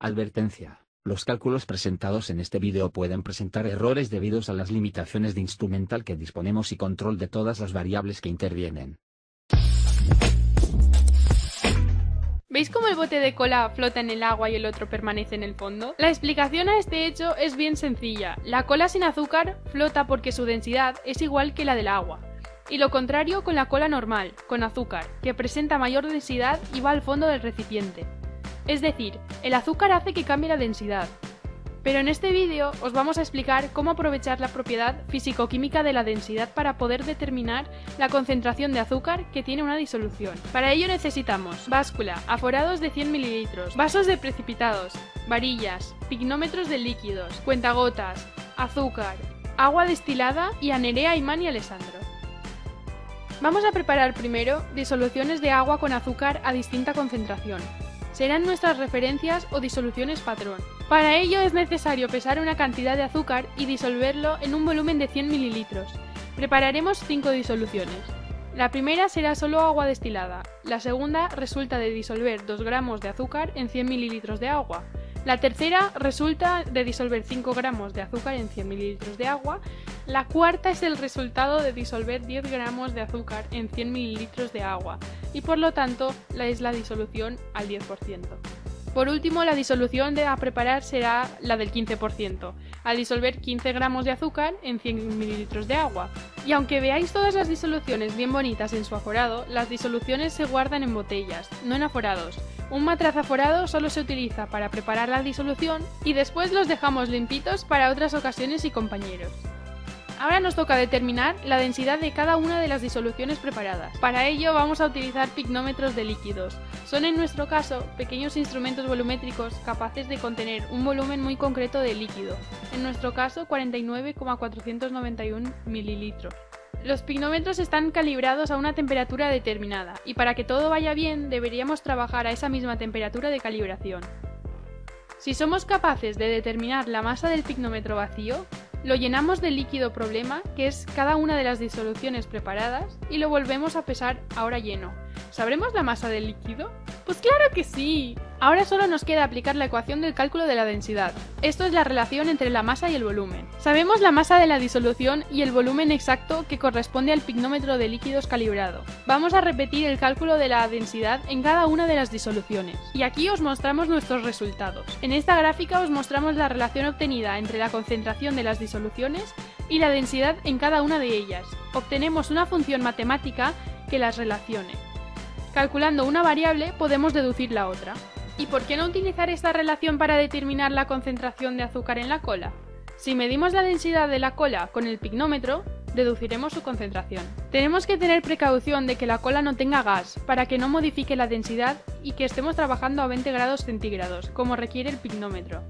Advertencia. Los cálculos presentados en este vídeo pueden presentar errores debidos a las limitaciones de instrumental que disponemos y control de todas las variables que intervienen. ¿Veis cómo el bote de cola flota en el agua y el otro permanece en el fondo? La explicación a este hecho es bien sencilla. La cola sin azúcar flota porque su densidad es igual que la del agua. Y lo contrario con la cola normal, con azúcar, que presenta mayor densidad y va al fondo del recipiente. Es decir, el azúcar hace que cambie la densidad. Pero en este vídeo os vamos a explicar cómo aprovechar la propiedad físico-química de la densidad para poder determinar la concentración de azúcar que tiene una disolución. Para ello necesitamos báscula, aforados de 100 ml, vasos de precipitados, varillas, picnómetros de líquidos, cuentagotas, azúcar, agua destilada y a Nerea, Iman y Alessandro. Vamos a preparar primero disoluciones de agua con azúcar a distinta concentración. Serán nuestras referencias o disoluciones patrón. Para ello es necesario pesar una cantidad de azúcar y disolverlo en un volumen de 100 ml. Prepararemos 5 disoluciones. La primera será solo agua destilada. La segunda resulta de disolver 2 gramos de azúcar en 100 ml de agua. La tercera resulta de disolver 5 gramos de azúcar en 100 ml de agua. La cuarta es el resultado de disolver 10 gramos de azúcar en 100 ml de agua y por lo tanto es la disolución al 10%. Por último, la disolución a preparar será la del 15%, al disolver 15 gramos de azúcar en 100 ml de agua. Y aunque veáis todas las disoluciones bien bonitas en su aforado, las disoluciones se guardan en botellas, no en aforados. Un matraz aforado solo se utiliza para preparar la disolución y después los dejamos limpitos para otras ocasiones y compañeros. Ahora nos toca determinar la densidad de cada una de las disoluciones preparadas. Para ello vamos a utilizar picnómetros de líquidos. Son en nuestro caso pequeños instrumentos volumétricos capaces de contener un volumen muy concreto de líquido, en nuestro caso 49,491 ml. Los picnómetros están calibrados a una temperatura determinada y para que todo vaya bien deberíamos trabajar a esa misma temperatura de calibración. Si somos capaces de determinar la masa del picnómetro vacío, lo llenamos de líquido problema, que es cada una de las disoluciones preparadas, y lo volvemos a pesar ahora lleno. ¿Sabremos la masa del líquido? ¡Pues claro que sí! Ahora solo nos queda aplicar la ecuación del cálculo de la densidad. Esto es la relación entre la masa y el volumen. Sabemos la masa de la disolución y el volumen exacto que corresponde al picnómetro de líquidos calibrado. Vamos a repetir el cálculo de la densidad en cada una de las disoluciones. Y aquí os mostramos nuestros resultados. En esta gráfica os mostramos la relación obtenida entre la concentración de las disoluciones y la densidad en cada una de ellas. Obtenemos una función matemática que las relacione. Calculando una variable podemos deducir la otra. ¿Y por qué no utilizar esta relación para determinar la concentración de azúcar en la cola? Si medimos la densidad de la cola con el picnómetro, deduciremos su concentración. Tenemos que tener precaución de que la cola no tenga gas, para que no modifique la densidad y que estemos trabajando a 20 grados centígrados, como requiere el picnómetro.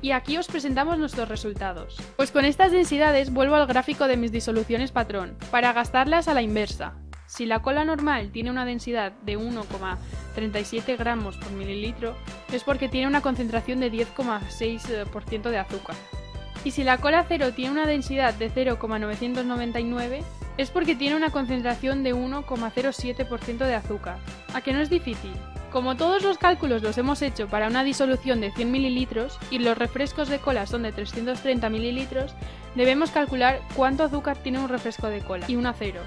Y aquí os presentamos nuestros resultados. Pues con estas densidades vuelvo al gráfico de mis disoluciones patrón, para gastarlas a la inversa. Si la cola normal tiene una densidad de 1,37 gramos por mililitro, es porque tiene una concentración de 10,6% de azúcar. Y si la cola cero tiene una densidad de 0,999, es porque tiene una concentración de 1,07% de azúcar. ¿A que no es difícil? Como todos los cálculos los hemos hecho para una disolución de 100 ml y los refrescos de cola son de 330 ml, debemos calcular cuánto azúcar tiene un refresco de cola y una cero.